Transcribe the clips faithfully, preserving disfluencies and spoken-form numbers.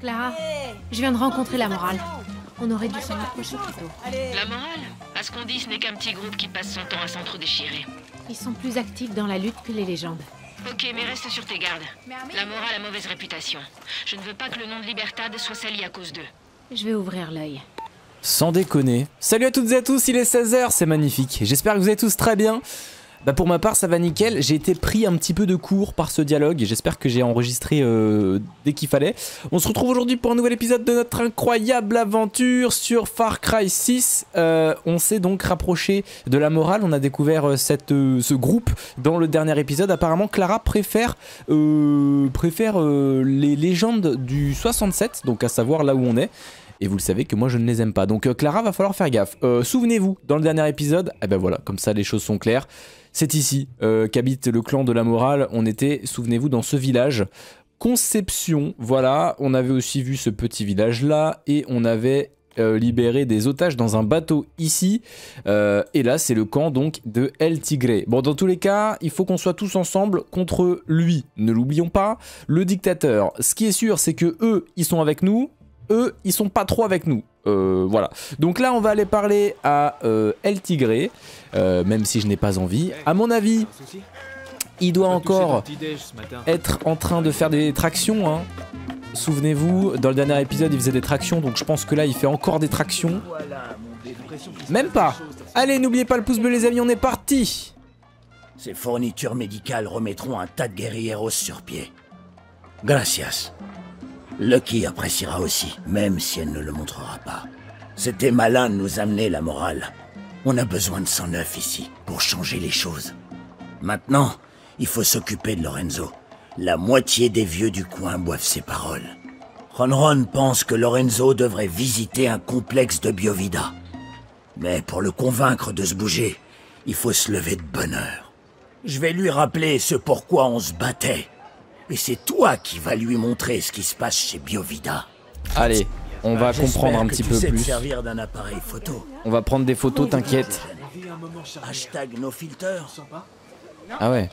Clara, je viens de rencontrer la morale. On aurait dû s'en approcher plus tôt. La morale? À ce qu'on dit, ce n'est qu'un petit groupe qui passe son temps à s'entre-déchirer. Ils sont plus actifs dans la lutte que les légendes. Ok, mais reste sur tes gardes. La morale a mauvaise réputation. Je ne veux pas que le nom de Libertad soit sali à cause d'eux. Je vais ouvrir l'œil. Sans déconner. Salut à toutes et à tous, il est seize heures, c'est magnifique. J'espère que vous allez tous très bien. Bah pour ma part ça va nickel, j'ai été pris un petit peu de court par ce dialogue et j'espère que j'ai enregistré euh, dès qu'il fallait. On se retrouve aujourd'hui pour un nouvel épisode de notre incroyable aventure sur Far Cry six. Euh, on s'est donc rapproché de la morale, on a découvert cette, euh, ce groupe dans le dernier épisode. Apparemment Clara préfère, euh, préfère euh, les légendes du soixante-sept, donc à savoir là où on est. Et vous le savez que moi je ne les aime pas. Donc euh, Clara va falloir faire gaffe. Euh, Souvenez-vous, dans le dernier épisode, eh ben voilà, comme ça les choses sont claires. C'est ici euh, qu'habite le clan de la morale. On était, souvenez-vous, dans ce village. Conception, voilà. On avait aussi vu ce petit village-là. Et on avait euh, libéré des otages dans un bateau ici. Euh, et là, c'est le camp donc de El Tigre. Bon, dans tous les cas, il faut qu'on soit tous ensemble contre lui. Ne l'oublions pas, le dictateur. Ce qui est sûr, c'est que eux, ils sont avec nous. Eux, ils sont pas trop avec nous. Euh, voilà. Donc là, on va aller parler à euh, El Tigre, euh, même si je n'ai pas envie. À mon avis, il doit encore être en train de faire des tractions. Hein. Souvenez-vous, dans le dernier épisode, il faisait des tractions. Donc je pense que là, il fait encore des tractions. Même pas. Allez, n'oubliez pas le pouce bleu, les amis. On est parti. Ces fournitures médicales remettront un tas de guerrilleros sur pied. Gracias. Lucky appréciera aussi, même si elle ne le montrera pas. C'était malin de nous amener la morale. On a besoin de sang neuf ici, pour changer les choses. Maintenant, il faut s'occuper de Lorenzo. La moitié des vieux du coin boivent ses paroles. Ronron pense que Lorenzo devrait visiter un complexe de Biovida. Mais pour le convaincre de se bouger, il faut se lever de bonne heure. Je vais lui rappeler ce pourquoi on se battait. Et c'est toi qui vas lui montrer ce qui se passe chez Biovida. Allez, on va comprendre un petit peu plus. Servir d'un appareil photo. On va prendre des photos, t'inquiète. Hashtag no filter. Ah ouais.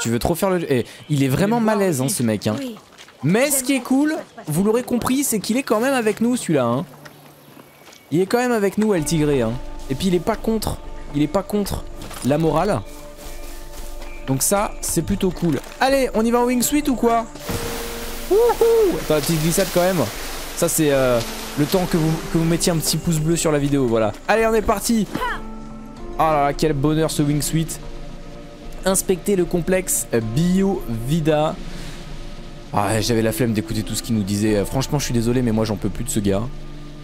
Tu veux trop faire le... Eh, il est vraiment malaise hein, ce mec. Hein. Mais ce qui est cool, vous l'aurez compris, c'est qu'il est quand même avec nous celui-là. Hein. Il est quand même avec nous El Tigre. Hein. Et puis il est pas contre. Il est pas contre la morale. Donc ça, c'est plutôt cool. Allez, on y va en wingsuit ou quoi? Wouhou! Attends, la petite glissade quand même. Ça, c'est euh, le temps que vous, que vous mettiez un petit pouce bleu sur la vidéo, voilà. Allez, on est parti! Ah là là, quel bonheur ce wingsuit. Inspecter le complexe Biovida. Ah, j'avais la flemme d'écouter tout ce qu'il nous disait. Franchement, je suis désolé, mais moi, j'en peux plus de ce gars.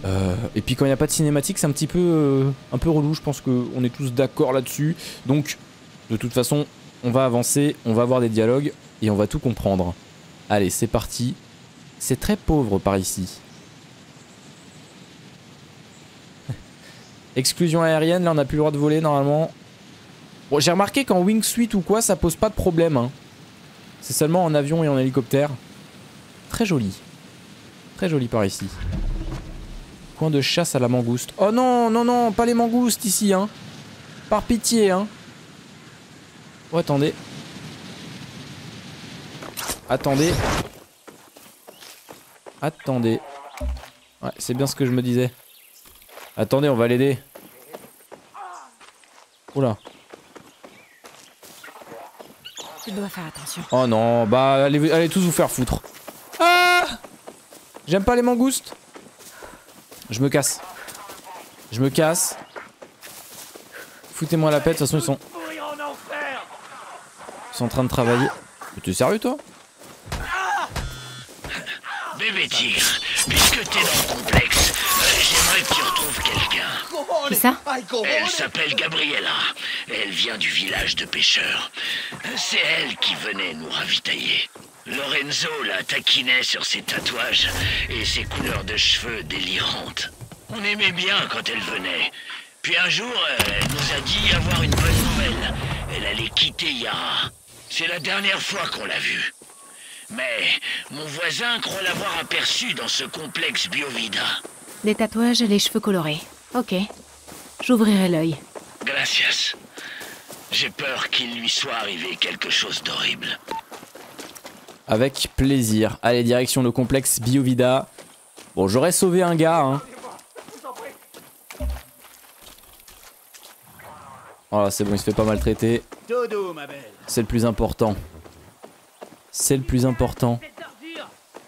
Euh, et puis, quand il n'y a pas de cinématique, c'est un petit peu, euh, un peu relou. Je pense qu'on est tous d'accord là-dessus. Donc, de toute façon... On va avancer, on va avoir des dialogues et on va tout comprendre. Allez, c'est parti. C'est très pauvre par ici. Exclusion aérienne, là on n'a plus le droit de voler normalement. Bon, j'ai remarqué qu'en wingsuit ou quoi, ça pose pas de problème. Hein. C'est seulement en avion et en hélicoptère. Très joli. Très joli par ici. Coin de chasse à la mangouste. Oh non, non, non, pas les mangoustes ici. Hein. Par pitié, hein. Oh, attendez. Attendez. Attendez. Ouais, c'est bien ce que je me disais. Attendez, on va l'aider. Oula. Tu dois faire attention. Oh non, bah allez, allez tous vous faire foutre. Ah! J'aime pas les mangoustes. Je me casse. Je me casse. Foutez-moi la paix, de toute façon ils sont... en train de travailler. Mais t'es sérieux toi? Bébé tigre, puisque t'es dans le complexe, euh, j'aimerais que tu retrouves quelqu'un. Qui ça? Elle s'appelle Gabriella. Elle vient du village de pêcheurs. C'est elle qui venait nous ravitailler. Lorenzo la taquinait sur ses tatouages et ses couleurs de cheveux délirantes. On aimait bien quand elle venait. Puis un jour, elle nous a dit avoir une bonne nouvelle. Elle allait quitter Yara. C'est la dernière fois qu'on l'a vue. Mais mon voisin croit l'avoir aperçu dans ce complexe Biovida. Des tatouages et les cheveux colorés. Ok. J'ouvrirai l'œil. Gracias. J'ai peur qu'il lui soit arrivé quelque chose d'horrible. avec plaisir. Allez, direction le complexe Biovida. Bon, j'aurais sauvé un gars, hein. Voilà, c'est bon, il se fait pas maltraiter. C'est le plus important. C'est le plus important.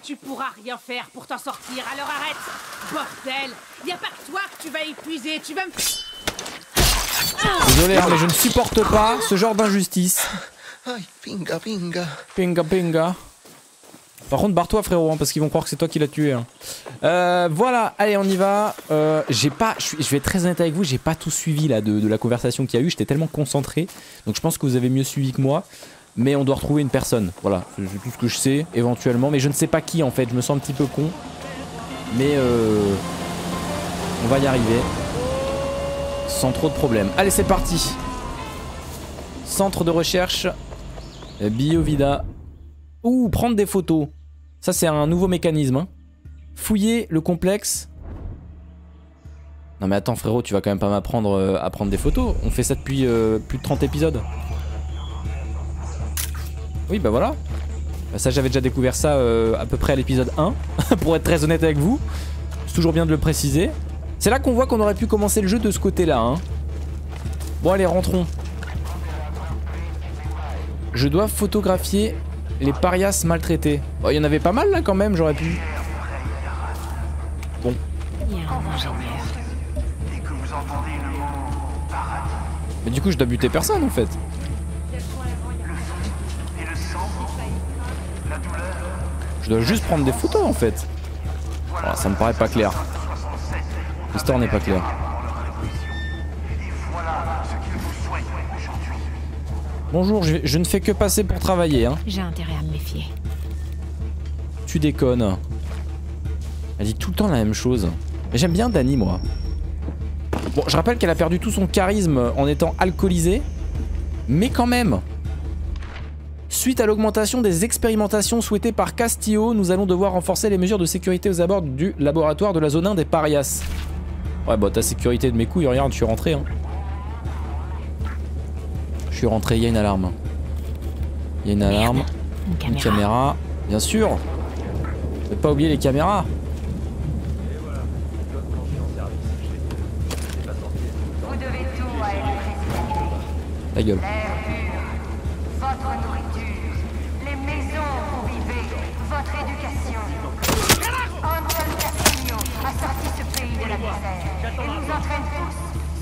Tu pourras rien faire pour t'en sortir, alors arrête! Bordel! Y'a pas que toi que tu vas épuiser, tu vas me. Désolé, hein, mais je ne supporte pas ce genre d'injustice. Pinga pinga. Pinga pinga. Par contre, barre-toi, frérot, hein, parce qu'ils vont croire que c'est toi qui l'as tué. Hein. Euh, voilà, allez, on y va. Euh, j'ai pas, je vais être très honnête avec vous, j'ai pas tout suivi là de, de la conversation qu'il y a eu. J'étais tellement concentré, donc je pense que vous avez mieux suivi que moi. Mais on doit retrouver une personne, voilà, c'est tout ce que je sais éventuellement, mais je ne sais pas qui en fait, je me sens un petit peu con, mais euh, on va y arriver, sans trop de problèmes. Allez, c'est parti. Centre de recherche, Biovida. Ouh, prendre des photos, ça c'est un nouveau mécanisme, hein. Fouiller le complexe. Non mais attends frérot, tu vas quand même pas m'apprendre à prendre des photos, on fait ça depuis euh, plus de trente épisodes. Oui bah voilà, ça j'avais déjà découvert ça euh, à peu près à l'épisode un, pour être très honnête avec vous, c'est toujours bien de le préciser. C'est là qu'on voit qu'on aurait pu commencer le jeu de ce côté là. Hein. Bon allez, rentrons. Je dois photographier les parias maltraités. Bon, il y en avait pas mal là quand même, j'aurais pu... Bon. Mais du coup je dois buter personne en fait. Je dois juste prendre des photos en fait. Voilà, ça me paraît pas clair. L'histoire n'est pas claire. Bonjour, je, je ne fais que passer pour travailler. Hein. J'ai intérêt à me méfier. Tu déconnes. Elle dit tout le temps la même chose. Mais j'aime bien Dani, moi. Bon, je rappelle qu'elle a perdu tout son charisme en étant alcoolisée. Mais quand même. Suite à l'augmentation des expérimentations souhaitées par Castillo, nous allons devoir renforcer les mesures de sécurité aux abords du laboratoire de la zone un des Parias. Ouais bah ta sécurité de mes couilles, regarde, je suis rentré hein. Je suis rentré, il y a une alarme. Il y a une alarme, Merde. une, caméra. une caméra, bien sûr. Ne pas oublier les caméras. Ta gueule.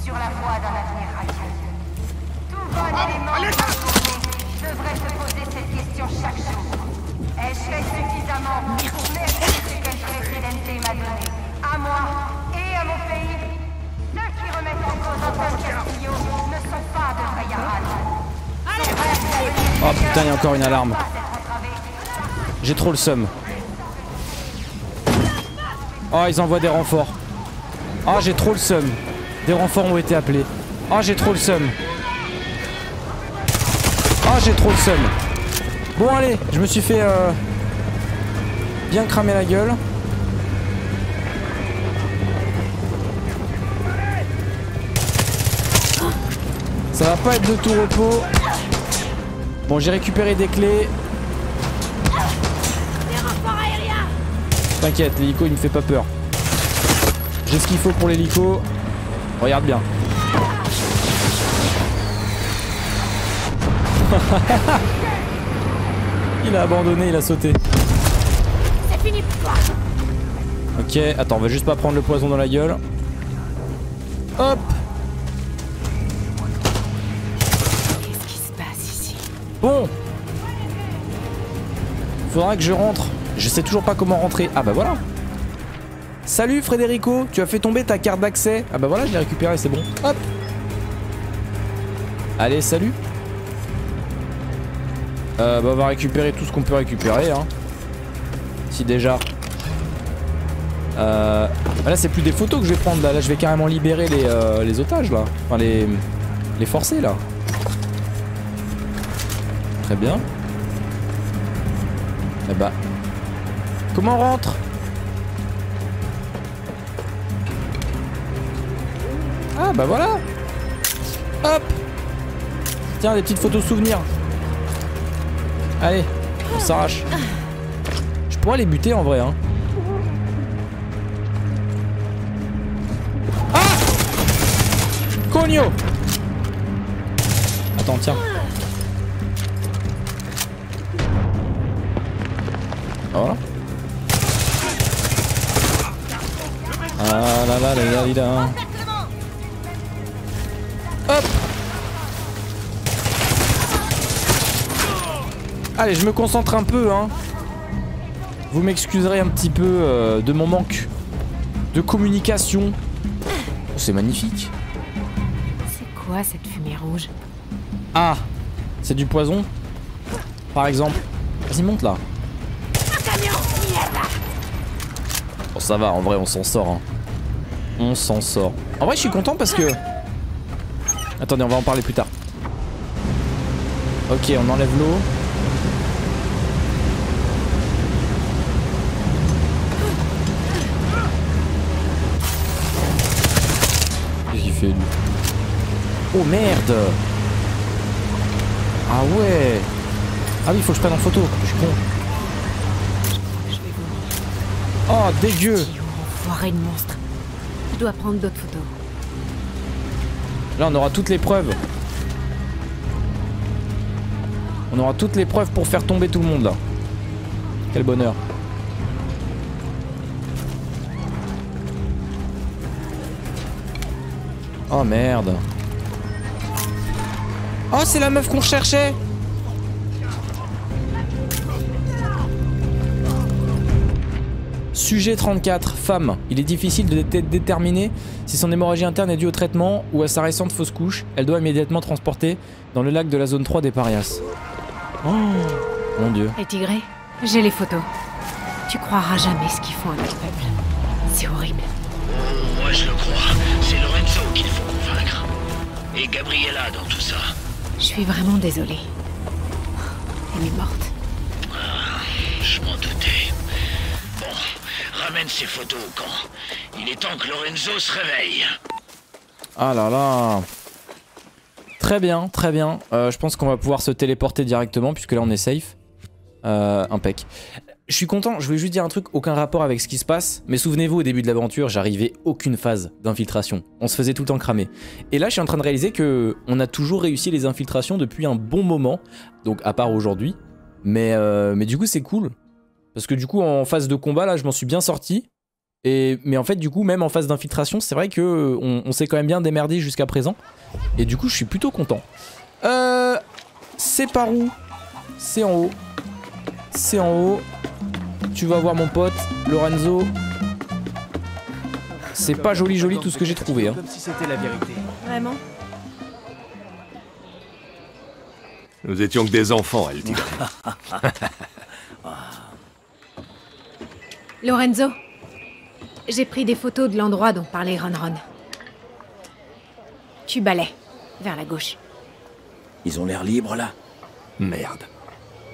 Sur la voie d'un avenir radieux. Tout bon élément devrait se poser cette question chaque jour. Ai-je fait suffisamment pour mériter ce qu'elle précédente m'a donné, à moi et à mon pays? Ceux qui remettent en cause Anton Castillo ne sont pas de vrais yarades. Oh putain, il y a encore une alarme. J'ai trop le seum. Oh, ils envoient des renforts. Oh, j'ai trop le seum. Des renforts ont été appelés. Oh, j'ai trop le seum. Oh, j'ai trop le seum. Bon, allez, je me suis fait euh, bien cramer la gueule. Ça va pas être de tout repos. Bon, j'ai récupéré des clés. T'inquiète, l'hélico, il me fait pas peur. J'ai ce qu'il faut pour l'hélico. Regarde bien. Il a abandonné, il a sauté. Ok, attends, on va juste pas prendre le poison dans la gueule. Hop. Qu'est-ce qui se passe ici? Bon. Faudra que je rentre. Je sais toujours pas comment rentrer. Ah bah voilà. Salut Frédérico, tu as fait tomber ta carte d'accès. Ah bah voilà, je l'ai récupérée, c'est bon. Hop. Allez, salut. Euh, bah on va récupérer tout ce qu'on peut récupérer. Hein. Si déjà. Euh... Bah là, c'est plus des photos que je vais prendre. Là, là je vais carrément libérer les, euh, les otages, là. Enfin, les, les forcés, là. Très bien. Et bah. Comment on rentre ? Ah bah voilà. Hop. Tiens, des petites photos souvenirs. Allez. On s'arrache. Je pourrais les buter en vrai hein. Ah Cogno. Attends tiens. Voilà. Ah là là là là là là. Hop. Allez, je me concentre un peu hein. Vous m'excuserez un petit peu euh, de mon manque de communication. Oh, c'est magnifique. C'est quoi cette fumée rouge? Ah, c'est du poison, par exemple. Vas-y, monte là. Bon, ça va, en vrai, on s'en sort. Hein. On s'en sort. En vrai, je suis content parce que... Attendez, on va en parler plus tard. Ok, on enlève l'eau. Oh merde. Ah ouais. Ah oui, faut que je prenne en photo. Je suis con. Oh dégueu. Enfoiré de monstre. Je dois prendre d'autres photos. Là on aura toutes les preuves. On aura toutes les preuves pour faire tomber tout le monde là. Quel bonheur. Oh merde. Oh c'est la meuf qu'on cherchait. Sujet trente-quatre, femme. Il est difficile de dé déterminer si son hémorragie interne est due au traitement ou à sa récente fausse couche. Elle doit immédiatement transporter dans le lac de la zone trois des Parias. Oh mon dieu. Et Tigré, j'ai les photos. Tu croiras jamais ce qu'ils font à notre peuple. C'est horrible. Oh, moi je le crois. C'est Lorenzo qu'il faut convaincre. Et Gabriella dans tout ça. Je suis vraiment désolée. Elle est morte. Ah, je m'en doutais. Bon, ramène ces photos au camp. Il est temps que Lorenzo se réveille. Ah là là. Très bien, très bien. Euh, je pense qu'on va pouvoir se téléporter directement puisque là on est safe. Euh, impec. Je suis content, je voulais juste dire un truc, aucun rapport avec ce qui se passe, mais souvenez-vous au début de l'aventure, j'arrivais aucune phase d'infiltration, on se faisait tout le temps cramer. Et là je suis en train de réaliser que on a toujours réussi les infiltrations depuis un bon moment, donc à part aujourd'hui, mais, euh, mais du coup c'est cool, parce que du coup en phase de combat là je m'en suis bien sorti, et, mais en fait du coup même en phase d'infiltration c'est vrai que on, on s'est quand même bien démerdé jusqu'à présent, et du coup je suis plutôt content. Euh, c'est par où? C'est en haut. C'est en haut. Tu vas voir mon pote, Lorenzo. C'est pas joli joli tout ce que j'ai trouvé. Hein. Comme si c'était la vérité. Vraiment ? Nous étions que des enfants, elle dit. Lorenzo, j'ai pris des photos de l'endroit dont parlait Ronron. Tu balais, vers la gauche. Ils ont l'air libres, là ? Merde.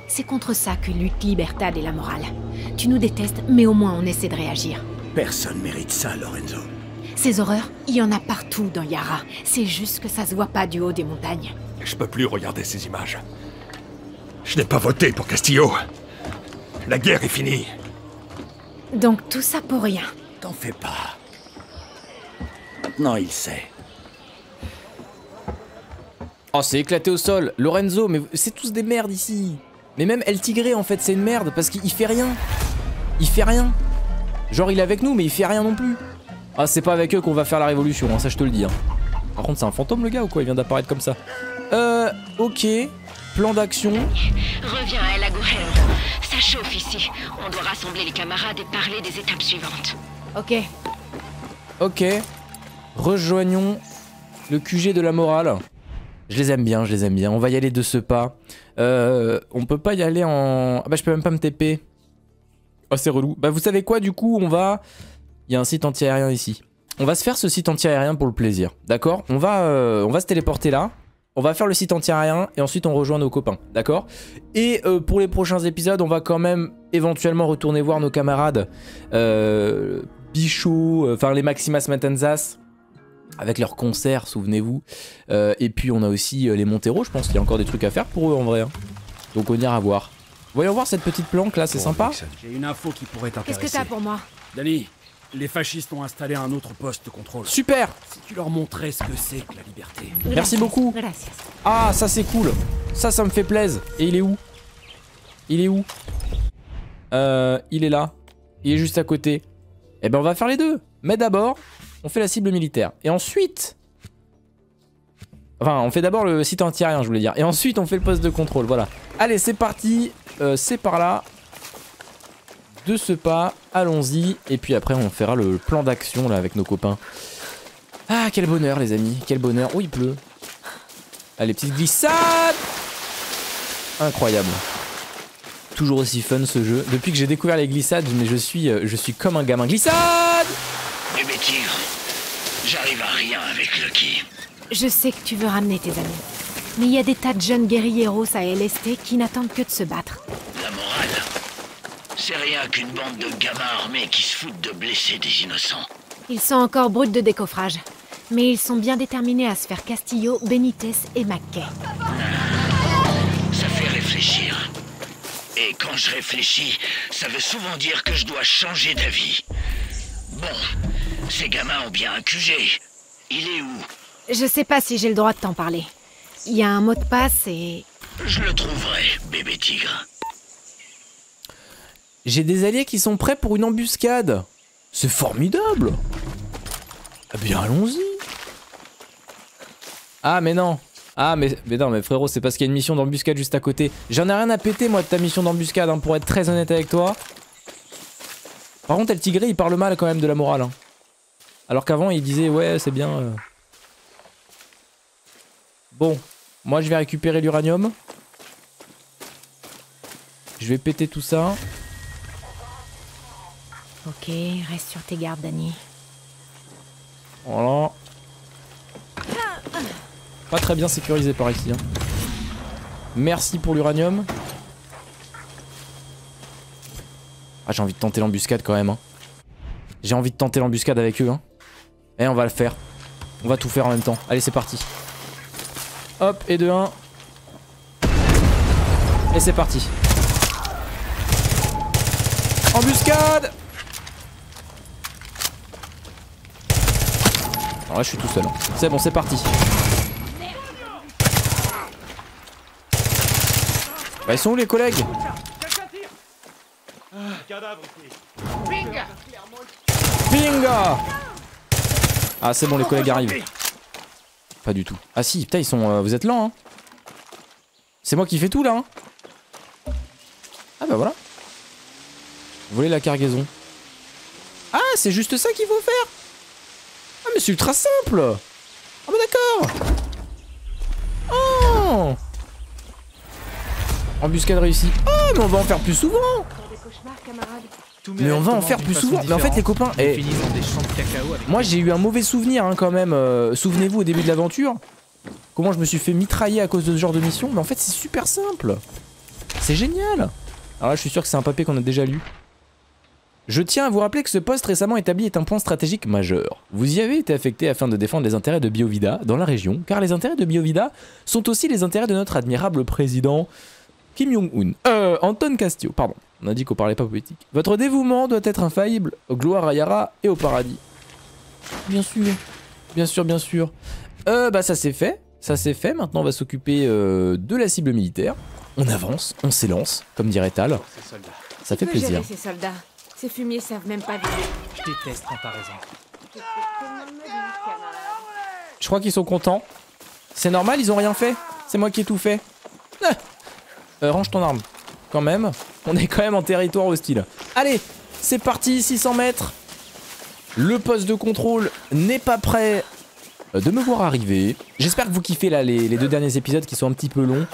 C'est contre ça que lutte Libertad et la morale. Tu nous détestes, mais au moins on essaie de réagir. Personne mérite ça, Lorenzo. Ces horreurs, il y en a partout dans Yara. C'est juste que ça se voit pas du haut des montagnes. Je peux plus regarder ces images. Je n'ai pas voté pour Castillo. La guerre est finie. Donc tout ça pour rien. T'en fais pas. Maintenant il sait. Oh, c'est éclaté au sol. Lorenzo, mais c'est tous des merdes ici. Mais même El Tigre en fait c'est une merde parce qu'il fait rien. Il fait rien. Genre il est avec nous mais il fait rien non plus. Ah c'est pas avec eux qu'on va faire la révolution hein, ça je te le dis hein. Par contre c'est un fantôme le gars ou quoi? Il vient d'apparaître comme ça. Euh ok. Plan d'action. Reviens à El Agujero. Ça chauffe ici. On doit rassembler les camarades et parler des étapes suivantes. Ok. Ok. Rejoignons le Q G de la morale. Je les aime bien, je les aime bien. On va y aller de ce pas. Euh, on peut pas y aller en... Ah bah je peux même pas me T P. Oh c'est relou. Bah vous savez quoi du coup on va... Il y a un site anti-aérien ici. On va se faire ce site anti-aérien pour le plaisir. D'accord, on va, euh, on va se téléporter là. On va faire le site anti-aérien et ensuite on rejoint nos copains. D'accord. Et euh, pour les prochains épisodes on va quand même éventuellement retourner voir nos camarades. Euh, Bichot, enfin euh, les Maximas Matanzas. Avec leurs concerts, souvenez-vous. Euh, et puis on a aussi euh, les Montero, je pense qu'il y a encore des trucs à faire pour eux en vrai. Hein. Donc on ira voir. Voyons voir cette petite planque là, c'est sympa. J'ai une info qui pourrait t'intéresser. Qu'est-ce que t'as pour moi? Dani, les fascistes ont installé un autre poste de contrôle. Super. Si tu leur montrais ce que c'est que la liberté. Merci, Merci beaucoup. Gracias. Ah, ça c'est cool. Ça, ça me fait plaisir. Et il est où? Il est où? Euh, il est là. Il est juste à côté. Eh ben, on va faire les deux. Mais d'abord, on fait la cible militaire. Et ensuite... Enfin, on fait d'abord le site anti-aérien, je voulais dire. Et ensuite, on fait le poste de contrôle, voilà. Allez, c'est parti. Euh, c'est par là. De ce pas, allons-y. Et puis après, on fera le plan d'action, là, avec nos copains. Ah, quel bonheur, les amis. Quel bonheur. Oh, il pleut. Allez, petite glissade. Incroyable. Toujours aussi fun, ce jeu. Depuis que j'ai découvert les glissades, mais je suis, je suis comme un gamin. Glissade! Eh ben, tire. J'arrive à rien avec Lucky. Je sais que tu veux ramener tes amis, mais il y a des tas de jeunes guerrilleros à L S T qui n'attendent que de se battre. La morale, c'est rien qu'une bande de gamins armés qui se foutent de blesser des innocents. Ils sont encore bruts de décoffrage, mais ils sont bien déterminés à se faire Castillo, Benitez et McKay. Ça fait réfléchir. Et quand je réfléchis, ça veut souvent dire que je dois changer d'avis. Bon, ces gamins ont bien un Q G. Il est où ? Je sais pas si j'ai le droit de t'en parler. Il y a un mot de passe et... Je le trouverai, bébé tigre. J'ai des alliés qui sont prêts pour une embuscade. C'est formidable. Eh bien, allons-y. Ah, mais non. Ah, mais, mais non, mais frérot, c'est parce qu'il y a une mission d'embuscade juste à côté. J'en ai rien à péter, moi, de ta mission d'embuscade, hein, pour être très honnête avec toi. Par contre, El Tigre, il parle mal quand même de la morale. Hein. Alors qu'avant, il disait, ouais, c'est bien... Euh... Bon, moi je vais récupérer l'uranium. Je vais péter tout ça. Ok, reste sur tes gardes, Dani. Voilà. Pas très bien sécurisé par ici. Hein. Merci pour l'uranium. Ah, j'ai envie de tenter l'embuscade quand même. Hein. J'ai envie de tenter l'embuscade avec eux. Hein. Et on va le faire. On va tout faire en même temps. Allez, c'est parti. Hop, et de un. Et c'est parti. Embuscade! Alors là, je suis tout seul. C'est bon, c'est parti. Bah, ils sont où les collègues? Binga! Ah, c'est bon, les collègues arrivent. Pas du tout. Ah si, putain, ils sont... Euh, vous êtes lents, hein. C'est moi qui fais tout, là, hein. Ah bah voilà. Voler la cargaison. Ah, c'est juste ça qu'il faut faire. Ah, mais c'est ultra simple. Ah bah d'accord. Oh. Embuscade réussie. Oh, mais on va en faire plus souvent. Mais on va en faire plus souvent. Mais en fait, les copains, eh, moi j'ai eu un mauvais souvenir, hein, quand même. Euh, Souvenez-vous au début de l'aventure, comment je me suis fait mitrailler à cause de ce genre de mission. Mais en fait, c'est super simple. C'est génial. Alors là, je suis sûr que c'est un papier qu'on a déjà lu. Je tiens à vous rappeler que ce poste récemment établi est un point stratégique majeur. Vous y avez été affecté afin de défendre les intérêts de Biovida dans la région, car les intérêts de Biovida sont aussi les intérêts de notre admirable président Kim Jong-un. Euh, Anton Castillo, pardon. On a dit qu'on parlait pas politique. Votre dévouement doit être infaillible. Gloire à Yara et au paradis. Bien sûr. Bien sûr, bien sûr. Euh, bah ça c'est fait. Ça c'est fait. Maintenant on va s'occuper euh, de la cible militaire. On avance, on s'élance, comme dirait Tal. Ça fait plaisir. Ces soldats. Ces fumiers savent même pas vivre. Je déteste en paraison. Je crois qu'ils sont contents. C'est normal, ils ont rien fait. C'est moi qui ai tout fait. Ah euh, range ton arme. Quand même, on est quand même en territoire hostile. Allez, c'est parti, six cents mètres. Le poste de contrôle n'est pas prêt de me voir arriver. J'espère que vous kiffez là les, les deux derniers épisodes qui sont un petit peu longs.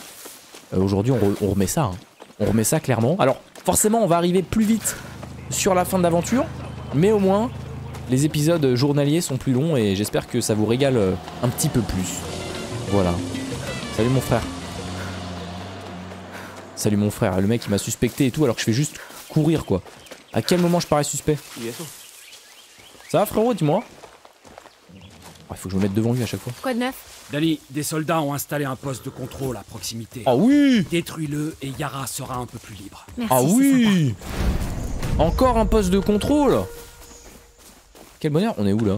Euh, Aujourd'hui, on, re, on remet ça. Hein. On remet ça clairement. Alors, forcément, on va arriver plus vite sur la fin de l'aventure. Mais au moins, les épisodes journaliers sont plus longs et j'espère que ça vous régale un petit peu plus. Voilà. Salut mon frère. Salut mon frère, le mec il m'a suspecté et tout alors que je fais juste courir quoi. À quel moment je parais suspect? Ça va frérot, dis-moi. Il faut que je me mette devant lui à chaque fois. Quoi de neuf? Dani, des soldats ont installé un poste de contrôle à proximité. Ah oui! Détruis-le et Yara sera un peu plus libre. Merci, ah oui! Sympa. Encore un poste de contrôle! Quel bonheur, on est où là?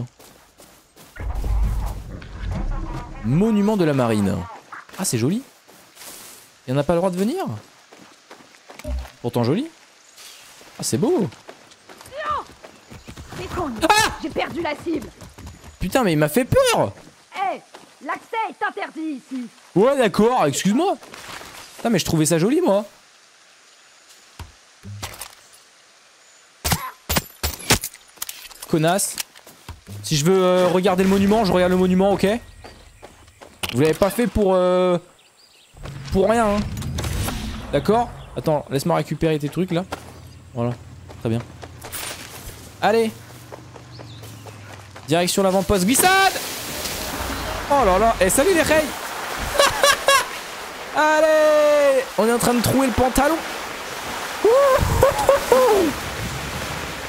Monument de la marine. Ah, c'est joli. Il n'y en a pas le droit de venir? Pourtant joli. Ah, c'est beau. Non, c'est con. Ah, j'ai perdu la cible. Putain, mais il m'a fait peur. Eh, hey, l'accès est interdit ici. Ouais, d'accord, excuse-moi. Putain, mais je trouvais ça joli, moi. Connasse. Si je veux euh, regarder le monument, je regarde le monument, ok? Vous l'avez pas fait pour... Euh, pour rien, hein. D'accord? Attends, laisse-moi récupérer tes trucs, là. Voilà, très bien. Allez, direction l'avant-poste, glissade. Oh là là, et salut les reilles. Allez, on est en train de trouer le pantalon.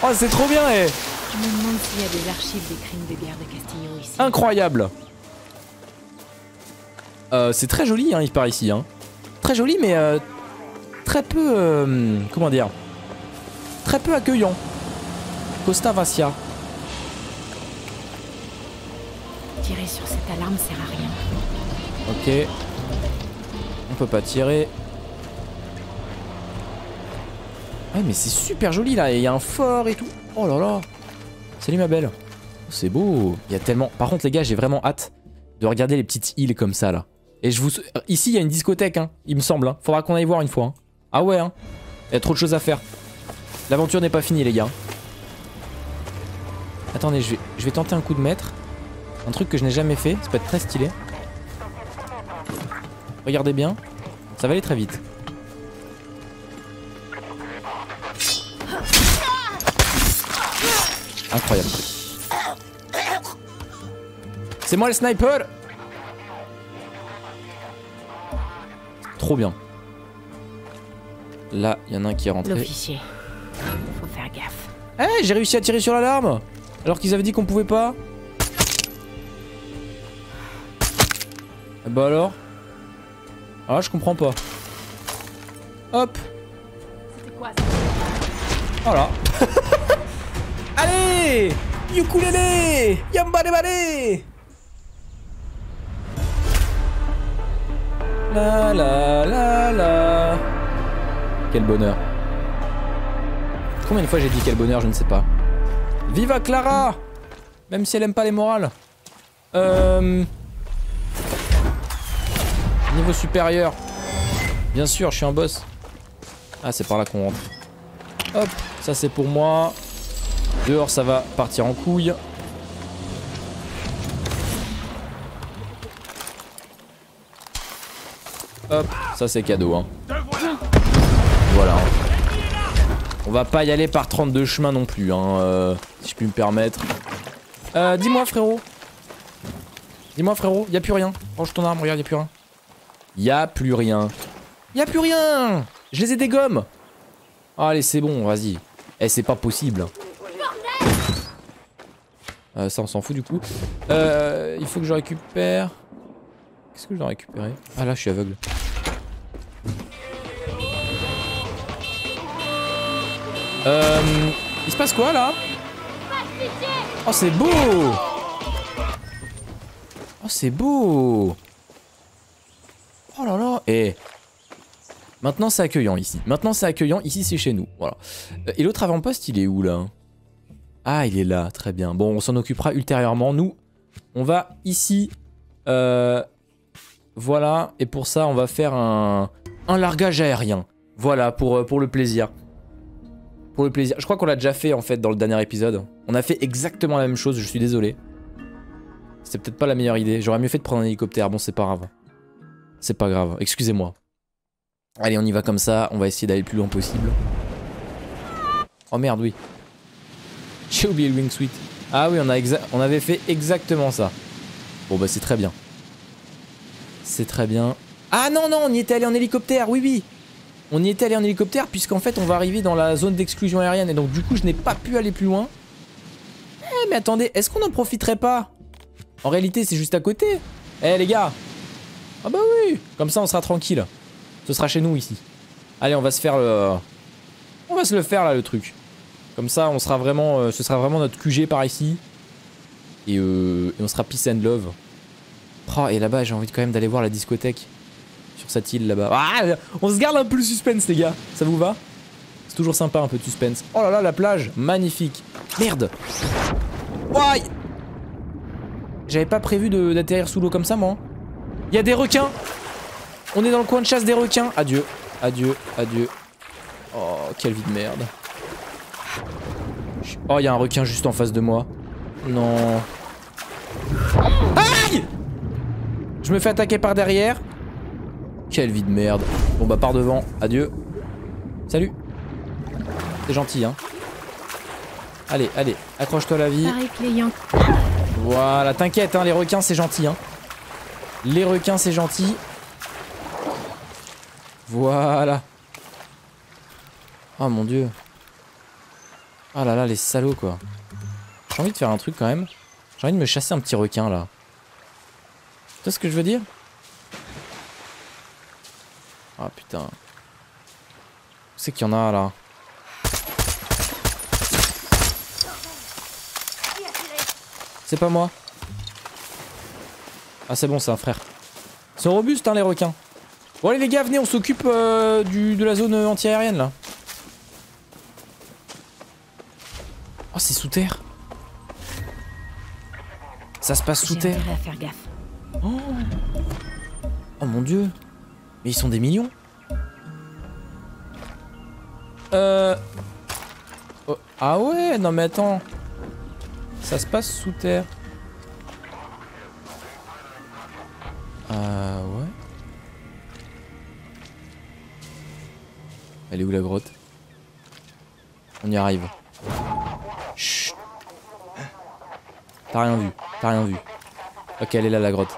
Oh, c'est trop bien, eh. Je me demande s'il y a des archives des crimes de guerre de Castillo ici. Incroyable. Euh, c'est très joli, hein, il part ici, hein. Très joli, mais euh, très peu... Euh, comment dire? Très peu accueillant. Costa Vacia. Tirer sur cette alarme sert à rien. Ok. On peut pas tirer. Ouais, mais c'est super joli là. Il y a un fort et tout. Oh là là. Salut ma belle. C'est beau. Il y a tellement. Par contre les gars, j'ai vraiment hâte de regarder les petites îles comme ça là. Et je vous. Ici il y a une discothèque, hein, il me semble. Hein. Faudra qu'on aille voir une fois. Hein. Ah ouais. Hein. Il y a trop de choses à faire. L'aventure n'est pas finie les gars. Attendez, je vais, je vais tenter un coup de maître. Un truc que je n'ai jamais fait, ça peut être très stylé. Regardez bien, ça va aller très vite. Incroyable. C'est moi le sniper. Trop bien. Là, il y en a un qui est rentré. L'officier. Faut faire gaffe. Eh, hey, j'ai réussi à tirer sur l'alarme alors qu'ils avaient dit qu'on pouvait pas. Et bah alors. Ah, je comprends pas. Hop. C'était quoi ça? Voilà. Allez, ukulélé, yamba de balé. La la la la. Quel bonheur. Combien de fois j'ai dit quel bonheur, je ne sais pas. Viva Clara. Même si elle aime pas les morales. Euh... Niveau supérieur. Bien sûr, je suis un boss. Ah, c'est par là qu'on rentre. Hop, ça c'est pour moi. Dehors, ça va partir en couille. Hop, ça c'est cadeau, hein. Voilà, hein. On va pas y aller par trente-deux chemins non plus, hein, euh, si je puis me permettre. Euh, dis-moi frérot. Dis-moi frérot, y'a plus rien. Range ton arme, regarde, y'a plus rien. Y'a plus rien. Y'a plus rien. Je les ai dégommes. Allez, c'est bon, vas-y. Eh, c'est pas possible. Euh, ça, on s'en fout du coup. Euh, il faut que je récupère... Qu'est-ce que je dois récupérer? Ah là, je suis aveugle. Euh, il se passe quoi là? Oh c'est beau. Oh c'est beau. Oh là là. Et maintenant c'est accueillant ici. Maintenant c'est accueillant ici, c'est chez nous. Voilà. Et l'autre avant-poste il est où là? Ah il est là, très bien. Bon, on s'en occupera ultérieurement. Nous on va ici. euh, Voilà. Et pour ça on va faire un, un largage aérien. Voilà pour, pour le plaisir. Pour le plaisir. Je crois qu'on l'a déjà fait en fait dans le dernier épisode. On a fait exactement la même chose, je suis désolé. C'est peut-être pas la meilleure idée. J'aurais mieux fait de prendre un hélicoptère. Bon, c'est pas grave. C'est pas grave, excusez-moi. Allez, on y va comme ça. On va essayer d'aller le plus loin possible. Oh merde, oui. J'ai oublié le wingsuit. Ah oui, on, a on avait fait exactement ça. Bon bah c'est très bien. C'est très bien. Ah non, non, on y était allé en hélicoptère, oui, oui. On y était allé en hélicoptère puisqu'en fait on va arriver dans la zone d'exclusion aérienne et donc du coup je n'ai pas pu aller plus loin. Eh mais attendez, est-ce qu'on n'en profiterait pas En réalité, c'est juste à côté. Eh les gars. Ah bah oui. Comme ça, on sera tranquille. Ce sera chez nous ici. Allez, on va se faire le... On va se le faire là, le truc. Comme ça, on sera vraiment... Euh, ce sera vraiment notre Q G par ici. Et, euh, et on sera peace and love. Oh, et là-bas, j'ai envie quand même d'aller voir la discothèque. Sur cette île là-bas. Ah, on se garde un peu le suspense, les gars. Ça vous va? C'est toujours sympa, un peu de suspense. Oh là là, la plage. Magnifique. Merde. Aïe. J'avais pas prévu d'atterrir sous l'eau comme ça, moi. Il y a des requins. On est dans le coin de chasse des requins. Adieu. Adieu. Adieu. Oh, quelle vie de merde. Oh, il y a un requin juste en face de moi. Non. Aïe. Je me fais attaquer par derrière. Quelle vie de merde. Bon bah par devant. Adieu. Salut. C'est gentil, hein. Allez, allez. Accroche-toi la vie. Voilà. T'inquiète, hein. Les requins, c'est gentil, hein. Les requins, c'est gentil. Voilà. Oh mon dieu. Oh là là, les salauds, quoi. J'ai envie de faire un truc quand même. J'ai envie de me chasser un petit requin là. Tu vois ce que je veux dire? Ah putain. Où c'est qu'il y en a là? C'est pas moi. Ah c'est bon, c'est un frère. Ils sont robustes, hein, les requins. Bon allez les gars, venez, on s'occupe euh, du de la zone anti-aérienne là. Oh c'est sous terre. Ça se passe sous terre. À faire gaffe. Oh. Oh mon dieu. Mais ils sont des millions. Euh... Oh. Ah ouais, non mais attends. Ça se passe sous terre. Ah ouais. Elle est où la grotte? On y arrive. Chut. T'as rien vu, t'as rien vu. Ok, elle est là la grotte.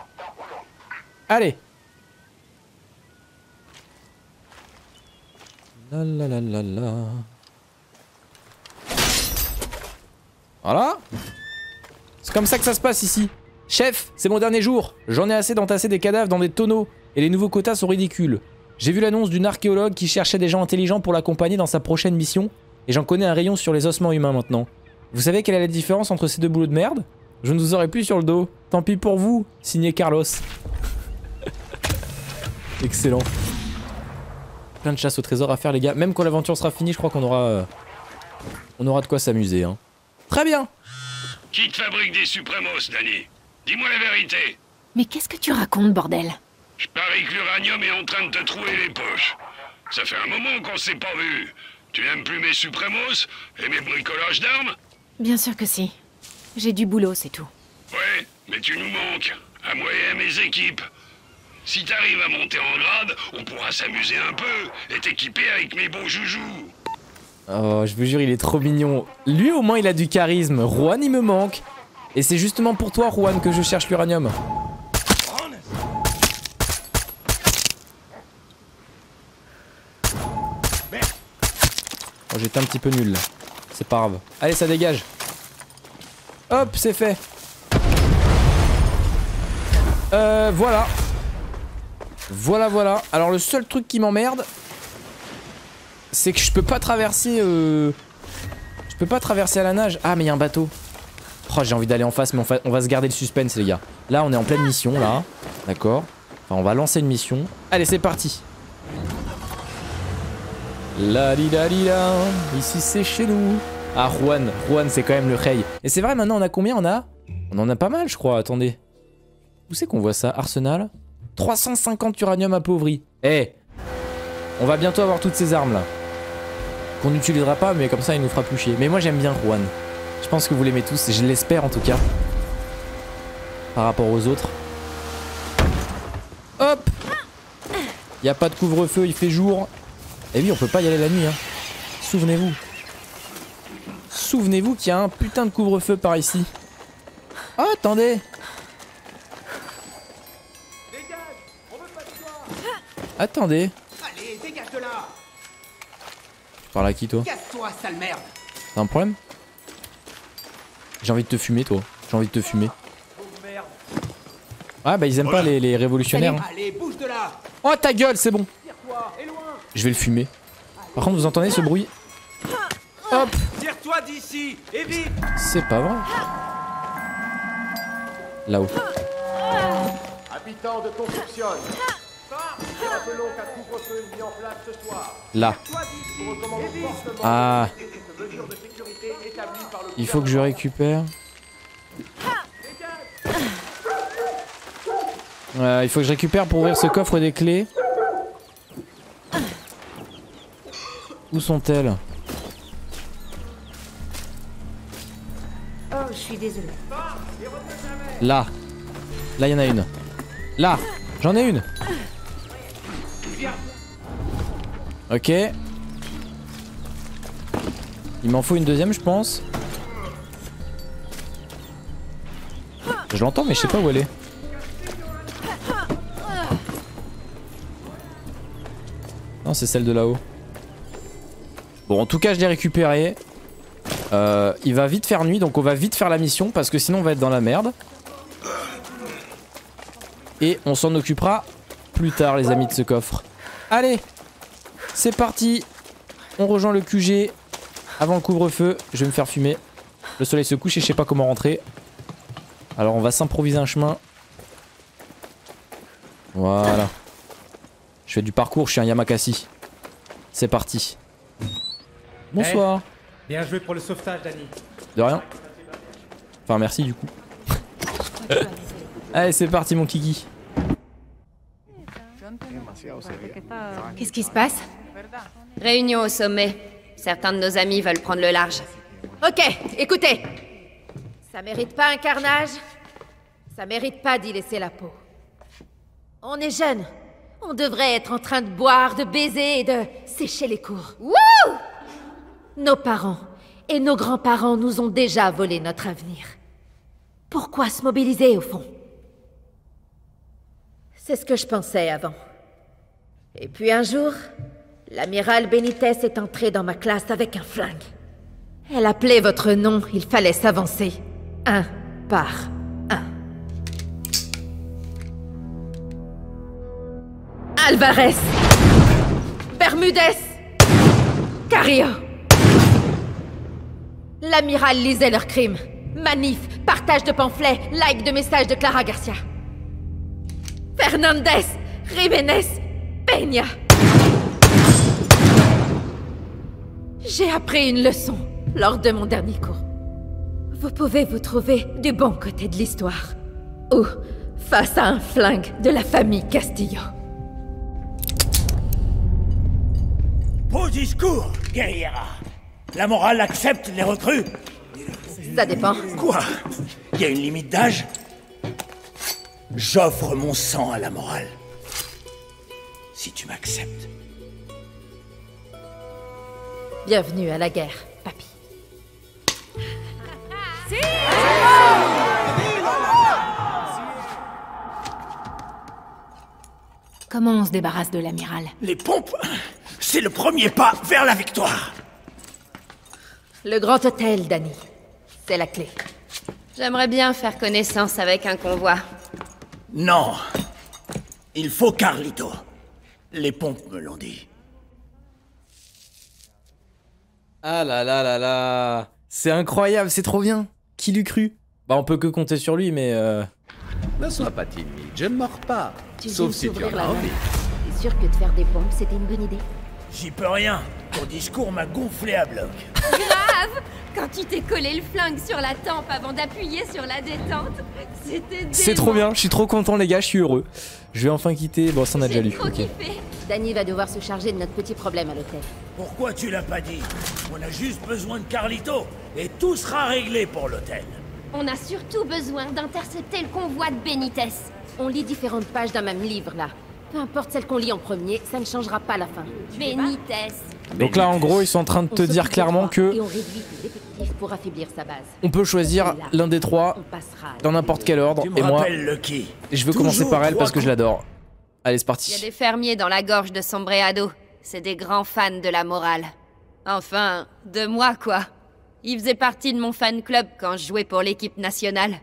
Allez. La la la la la. Voilà. C'est comme ça que ça se passe ici. Chef, c'est mon dernier jour. J'en ai assez d'entasser des cadavres dans des tonneaux. Et les nouveaux quotas sont ridicules. J'ai vu l'annonce d'une archéologue qui cherchait des gens intelligents pour l'accompagner dans sa prochaine mission. Et j'en connais un rayon sur les ossements humains maintenant. Vous savez quelle est la différence entre ces deux boulots de merde? Je ne vous aurais plus sur le dos. Tant pis pour vous. Signé Carlos. Excellent. Plein de chasse au trésor à faire les gars. Même quand l'aventure sera finie, je crois qu'on aura euh, on aura de quoi s'amuser, hein. Très bien. Qui te fabrique des supremos, Dani? Dis-moi la vérité. Mais qu'est-ce que tu racontes, bordel? Je parie que l'uranium est en train de te trouer les poches. Ça fait un moment qu'on s'est pas vu. Tu n'aimes plus mes supremos et mes bricolages d'armes? Bien sûr que si. J'ai du boulot, c'est tout. Ouais, mais tu nous manques. À moi et à mes équipes. Si t'arrives à monter en grade, on pourra s'amuser un peu et t'équiper avec mes beaux joujoux. Oh, je vous jure, il est trop mignon. Lui, au moins, il a du charisme. Juan, il me manque. Et c'est justement pour toi, Juan, que je cherche l'uranium. Oh, j'étais un petit peu nul, là. C'est pas grave. Allez, ça dégage. Hop, c'est fait. Euh, voilà. Voilà, voilà. Alors le seul truc qui m'emmerde, c'est que je peux pas traverser. Euh... Je peux pas traverser à la nage. Ah mais il y a un bateau. Oh j'ai envie d'aller en face, mais on, on va se garder le suspense les gars. Là on est en pleine mission là, d'accord. Enfin on va lancer une mission. Allez c'est parti. La li la li la. Ici c'est chez nous. Ah Juan, Juan c'est quand même le rey. Et c'est vrai maintenant on a combien on a? On en a pas mal je crois. Attendez. Où c'est qu'on voit ça? Arsenal. trois cent cinquante uranium appauvri. Eh hey, on va bientôt avoir toutes ces armes là. Qu'on n'utilisera pas, mais comme ça il nous fera plus chier. Mais moi j'aime bien Juan. Je pense que vous l'aimez tous, je l'espère en tout cas. Par rapport aux autres. Hop. Y a pas de couvre-feu, il fait jour. Et oui, on peut pas y aller la nuit hein. Souvenez-vous. Souvenez-vous qu'il y a un putain de couvre-feu par ici. Oh, attendez. Attendez. Allez, dégage de là. Tu parles à qui toi? Casse-toi, sale merde. T'as un problème? J'ai envie de te fumer toi. J'ai envie de te fumer. Oh, merde. Ah bah ils aiment voilà. pas les, les révolutionnaires. Hein. Allez, bouge de là. Oh ta gueule, c'est bon. Je vais le fumer. Par contre vous entendez ce bruit? Hop. Tire-toi d'ici et vite. C'est pas vrai. Là-haut. Habitants de construction. Là. Ah. Il faut que je récupère. Euh, il faut que je récupère pour ouvrir ce coffre des clés. Où sont-elles? Oh, je suis désolé. Là. Là, il y en a une. Là, j'en ai une. Ok. Il m'en faut une deuxième, je pense. Je l'entends, mais je sais pas où elle est. Non, c'est celle de là-haut. Bon, en tout cas, je l'ai récupérée. Euh, il va vite faire nuit, donc on va vite faire la mission, parce que sinon on va être dans la merde. Et on s'en occupera plus tard, les amis, de ce coffre. Allez, c'est parti. On rejoint le Q G avant le couvre-feu. Je vais me faire fumer. Le soleil se couche et je sais pas comment rentrer. Alors on va s'improviser un chemin. Voilà. Je fais du parcours, je suis un Yamakasi. C'est parti. Bonsoir. Hey, bien joué pour le sauvetage, Dani. De rien. Enfin merci du coup. Allez c'est parti mon Kiki. Qu'est-ce qui se passe? Réunion au sommet. Certains de nos amis veulent prendre le large. Ok, écoutez. Ça mérite pas un carnage. Ça mérite pas d'y laisser la peau. On est jeunes. On devrait être en train de boire, de baiser et de sécher les cours. Wouh! Nos parents et nos grands-parents nous ont déjà volé notre avenir. Pourquoi se mobiliser au fond? C'est ce que je pensais avant. Et puis un jour, l'amiral Benitez est entrée dans ma classe avec un flingue. Elle appelait votre nom, il fallait s'avancer. Un par un. Alvarez, Bermudez, Carrillo. L'amiral lisait leurs crimes. Manif, partage de pamphlets, like de messages de Clara Garcia. Fernandez, Jiménez, Peña. J'ai appris une leçon lors de mon dernier cours. Vous pouvez vous trouver du bon côté de l'histoire. Ou face à un flingue de la famille Castillo. Beau discours, guerriera. La morale accepte les recrues? Ça dépend. Quoi? Il y a une limite d'âge? J'offre mon sang à la morale. Si tu m'acceptes. Bienvenue à la guerre, papy. Si Comment on se débarrasse de l'amiral? Les pompes? C'est le premier pas vers la victoire. Le Grand Hôtel, Dani. C'est la clé. J'aimerais bien faire connaissance avec un convoi. Non. Il faut Carlito. Les pompes me l'ont dit. Ah là là là là. C'est incroyable, c'est trop bien. Qui l'eût cru? Bah on peut que compter sur lui, mais... Euh... Ne sois pas timide, je ne mords pas. Tu Sauf si tu en as envie. T'es sûr que de faire des pompes, c'était une bonne idée? J'y peux rien. Ton discours m'a gonflé à bloc. Grave. Quand tu t'es collé le flingue sur la tempe avant d'appuyer sur la détente, c'était... C'est trop bien, je suis trop content les gars, je suis heureux. Je vais enfin quitter, bon ça on a déjà lu. J'ai trop kiffé. Dani va devoir se charger de notre petit problème à l'hôtel. Pourquoi tu l'as pas dit? On a juste besoin de Carlito, et tout sera réglé pour l'hôtel. On a surtout besoin d'intercepter le convoi de Benitez. On lit différentes pages d'un même livre là. Peu importe celle qu'on lit en premier, ça ne changera pas la fin. Benitez. Donc là en gros ils sont en train de te dire clairement que... Pour affaiblir sa base. On peut choisir l'un des trois dans n'importe quel ordre. Et moi, je veux commencer par elle parce que je l'adore. Allez, c'est parti. Il y a des fermiers dans la gorge de Sombreado. C'est des grands fans de la morale. Enfin, de moi quoi. Ils faisaient partie de mon fan club quand je jouais pour l'équipe nationale.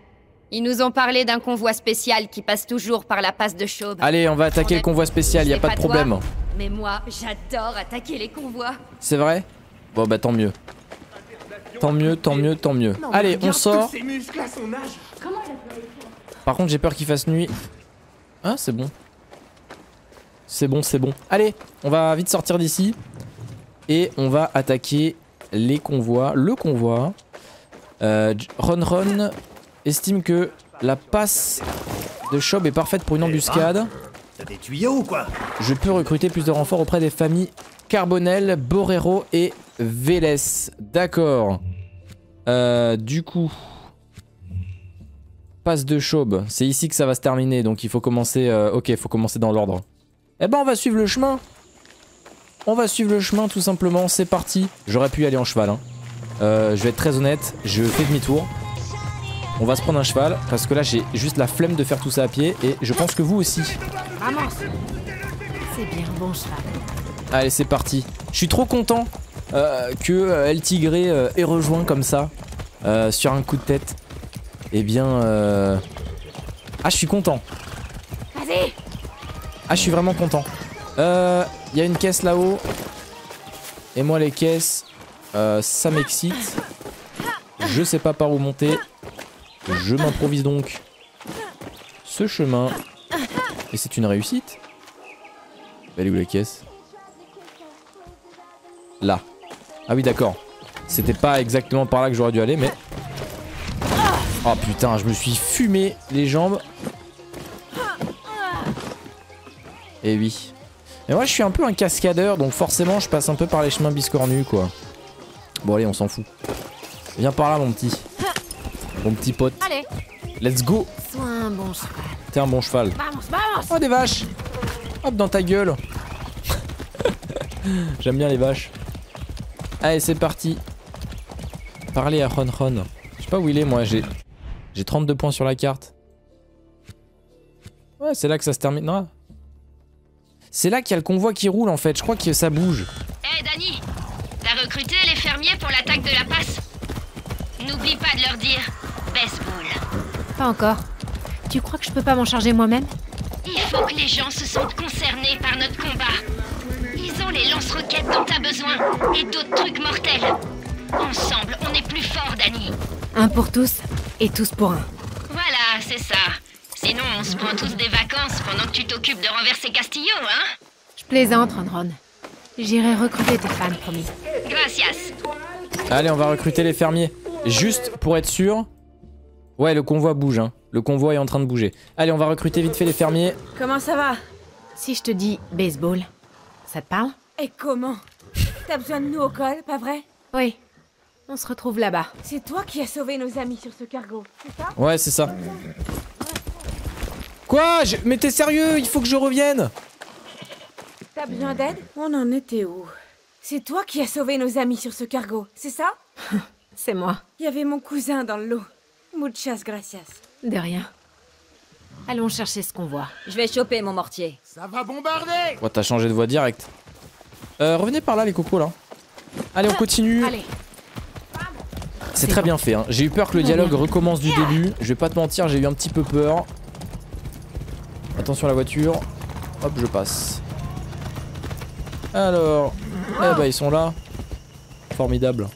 Ils nous ont parlé d'un convoi spécial qui passe toujours par la passe de Chaube. Allez, on va attaquer on a... le convoi spécial, y a pas, pas de problème. Toi, mais moi, j'adore attaquer les convois. C'est vrai? Bon bah tant mieux. Tant mieux, tant mieux, tant mieux. Non, allez, on sort. Par contre, j'ai peur qu'il fasse nuit. Ah, c'est bon. C'est bon, c'est bon. Allez, on va vite sortir d'ici. Et on va attaquer les convois. Le convoi. Euh, Ronron estime que la passe de Chaube est parfaite pour une embuscade. T'as des tuyaux ou quoi ? Je peux recruter plus de renforts auprès des familles Carbonel, Borrero et Vélez. D'accord. Euh, du coup... Passe de Chaube. C'est ici que ça va se terminer, donc il faut commencer... Euh, ok, il faut commencer dans l'ordre. Eh ben, on va suivre le chemin. On va suivre le chemin, tout simplement. C'est parti. J'aurais pu y aller en cheval, hein. Euh, je vais être très honnête, je fais demi-tour. On va se prendre un cheval, parce que là, j'ai juste la flemme de faire tout ça à pied, et je pense que vous aussi. C'est bien bon cheval. Allez, c'est parti. Je suis trop content euh, que euh, El Tigre euh, ait rejoint comme ça, euh, sur un coup de tête. Eh bien... Euh... Ah, je suis content. Vas-y. Ah, je suis vraiment content. Euh... Il y a une caisse là-haut. Et moi, les caisses, euh, ça m'excite. Je sais pas par où monter. Je m'improvise donc ce chemin. Et c'est une réussite. Elle est où, les caisses? Là. Ah oui, d'accord. C'était pas exactement par là que j'aurais dû aller, mais... Oh putain, je me suis fumé les jambes. Et oui. Mais moi je suis un peu un cascadeur, donc forcément je passe un peu par les chemins biscornus quoi. Bon allez, on s'en fout. Viens par là mon petit. Mon petit pote. Allez. Let's go. Sois un bon cheval. T'es un bon cheval. Balance, balance. Oh des vaches. Hop dans ta gueule. J'aime bien les vaches. Allez c'est parti. Parlez à Ronron. Je sais pas où il est moi, j'ai... J'ai trente-deux points sur la carte. Ouais, c'est là que ça se terminera. C'est là qu'il y a le convoi qui roule en fait, je crois que ça bouge. Hé hey, Dani, t'as recruté les fermiers pour l'attaque de la passe? N'oublie pas de leur dire baseball. Pas encore. Tu crois que je peux pas m'en charger moi-même? Il faut que les gens se sentent concernés par notre combat. Ils ont les lance-roquettes dont t'as besoin et d'autres trucs mortels. Ensemble, on est plus forts, Dani. Un pour tous et tous pour un. Voilà, c'est ça. Sinon, on se prend tous des vacances pendant que tu t'occupes de renverser Castillo, hein? Je plaisante, Ronron. J'irai recruter tes fans, promis. Gracias. Allez, on va recruter les fermiers. Juste pour être sûr... Ouais, le convoi bouge, hein. Le convoi est en train de bouger. Allez, on va recruter vite fait les fermiers. Comment ça va? Si je te dis baseball, ça te parle? Et comment? T'as besoin de nous au col, pas vrai? Oui. On se retrouve là-bas. C'est toi qui as sauvé nos amis sur ce cargo, c'est ça? Ouais, c'est ça. Quoi? Je... Mais t'es sérieux? Il faut que je revienne. T'as besoin d'aide? On en était où? C'est toi qui as sauvé nos amis sur ce cargo, c'est ça? C'est moi. Il y avait mon cousin dans le lot. Muchas gracias. De rien. Allons chercher ce qu'on voit. Je vais choper mon mortier. Ça va bombarder! Oh, t'as changé de voie direct. Euh, revenez par là les cocos là. Allez, on continue. Allez. C'est très bon. Bien fait, hein. J'ai eu peur que le dialogue recommence du début. Je vais pas te mentir, j'ai eu un petit peu peur. Attention à la voiture. Hop, je passe. Alors... Eh bah, ils sont là. Formidable.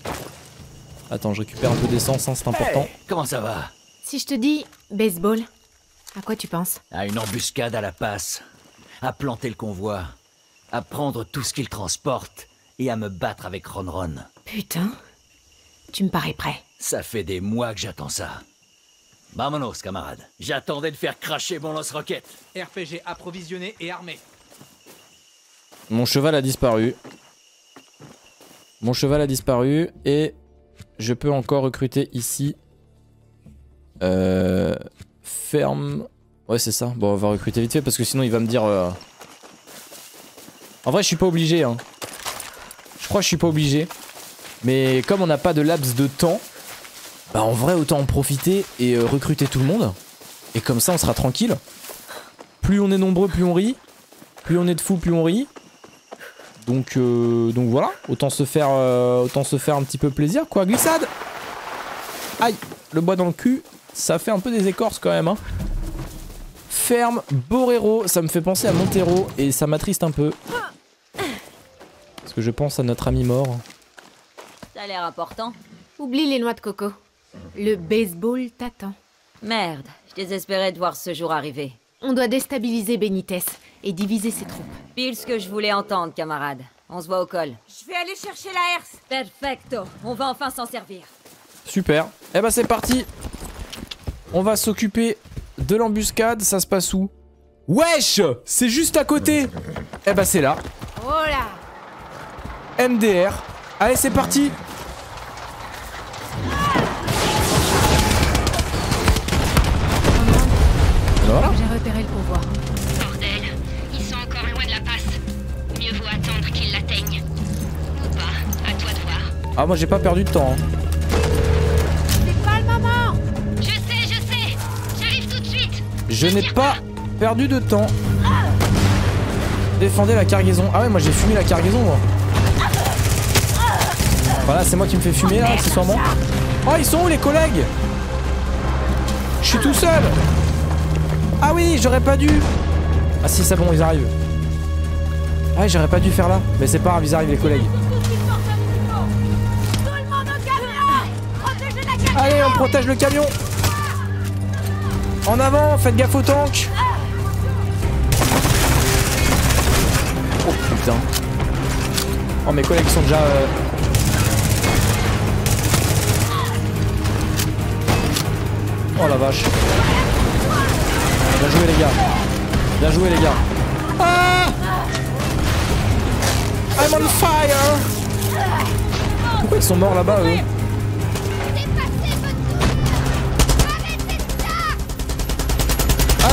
Attends, je récupère un peu d'essence, hein, c'est important. Hey, comment ça va? Si je te dis baseball, à quoi tu penses? À une embuscade à la passe. À planter le convoi. À prendre tout ce qu'il transporte. Et à me battre avec Ronron. Putain. Tu me parais prêt. Ça fait des mois que j'attends ça. Vamonos, camarade. J'attendais de faire cracher mon lance-roquette. R P G approvisionné et armé. Mon cheval a disparu. Mon cheval a disparu et je peux encore recruter ici. Euh, ferme. Ouais, c'est ça. Bon, on va recruter vite fait parce que sinon il va me dire... Euh... En vrai, je suis pas obligé. Hein. Je crois que je suis pas obligé. Mais comme on n'a pas de laps de temps... Bah en vrai autant en profiter et recruter tout le monde. Et comme ça on sera tranquille. Plus on est nombreux plus on rit. Plus on est de fous plus on rit. Donc euh, donc voilà. Autant se faire euh, autant se faire un petit peu plaisir quoi. Glissade. Aïe. Le bois dans le cul. Ça fait un peu des écorces quand même, hein. Ferme, Borero, ça me fait penser à Montero et ça m'attriste un peu. Parce que je pense à notre ami mort. Ça a l'air important. Oublie les noix de coco. Le baseball t'attend. Merde, je désespérais de voir ce jour arriver. On doit déstabiliser Benitez et diviser ses troupes. Pile ce que je voulais entendre, camarade. On se voit au col. Je vais aller chercher la herse. Perfecto, on va enfin s'en servir. Super. Eh ben c'est parti. On va s'occuper de l'embuscade, ça se passe où? Wesh! C'est juste à côté! Eh bah c'est là. Oh là! M D R. Allez, c'est parti! Voilà. J'ai repéré le convoi. Bordel, ils sont encore loin de la passe. Mieux vaut attendre qu'ils l'atteignent. Ou pas, à toi de voir. Ah, moi j'ai pas perdu de temps. Hein. Je n'ai pas perdu de temps. Défendez la cargaison. Ah ouais, moi j'ai fumé la cargaison, moi. Voilà, c'est moi qui me fais fumer là, accessoirement. Oh, ils sont où les collègues? Je suis tout seul. Ah oui, j'aurais pas dû. Ah si, c'est bon, ils arrivent. Ah ouais, j'aurais pas dû faire là. Mais c'est pas grave, ils arrivent les collègues. Allez, on protège le camion. En avant, faites gaffe au tank. Oh putain. Oh, mes collègues sont déjà... Euh... Oh la vache. Bien joué les gars. Bien joué les gars. Ah, I'm on fire. Pourquoi ils sont morts là-bas eux?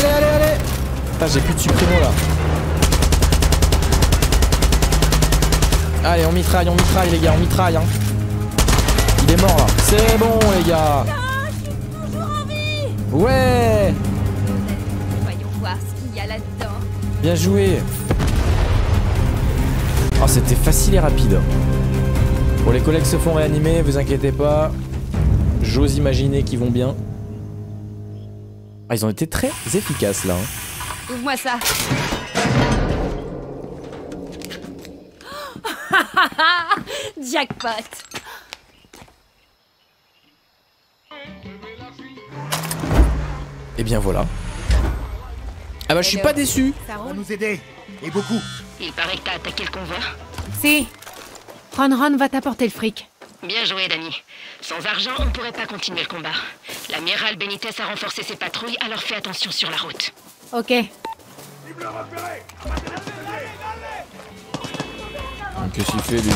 Allez, allez, allez! Putain, j'ai plus de supprimo là. Allez, on mitraille, on mitraille les gars, on mitraille hein. Il est mort là. C'est bon les gars. Putain, je suis toujours en vie. Ouais. Voyons voir ce qu'il y a là-dedans. Bien joué. Oh, c'était facile et rapide. Bon, les collègues se font réanimer, vous inquiétez pas. J'ose imaginer qu'ils vont bien. Ah, ils ont été très efficaces là. Hein. Ouvre-moi ça. Jackpot. Et bien voilà. Ah bah je suis pas déçu. Ça va nous aider et beaucoup. Il paraît que t'as attaqué le convoi. Si. Ronron va t'apporter le fric. Bien joué, Dani. Sans argent, on ne pourrait pas continuer le combat. L'amiral Benitez a renforcé ses patrouilles, alors fais attention sur la route. Ok. Qu'est-ce qu'il fait, lui?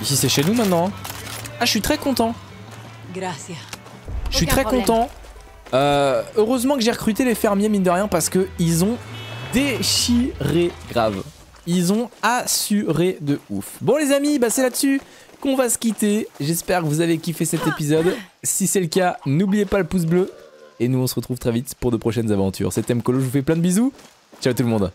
Ici, c'est chez nous, maintenant. Ah, je suis très content. Gracias. Je suis très problème. content. Euh, heureusement que j'ai recruté les fermiers, mine de rien, parce que ils ont déchiré grave. Ils ont assuré de ouf. Bon les amis, bah c'est là-dessus qu'on va se quitter. J'espère que vous avez kiffé cet épisode. Si c'est le cas, n'oubliez pas le pouce bleu. Et nous on se retrouve très vite pour de prochaines aventures. C'était Mkolo, je vous fais plein de bisous. Ciao tout le monde.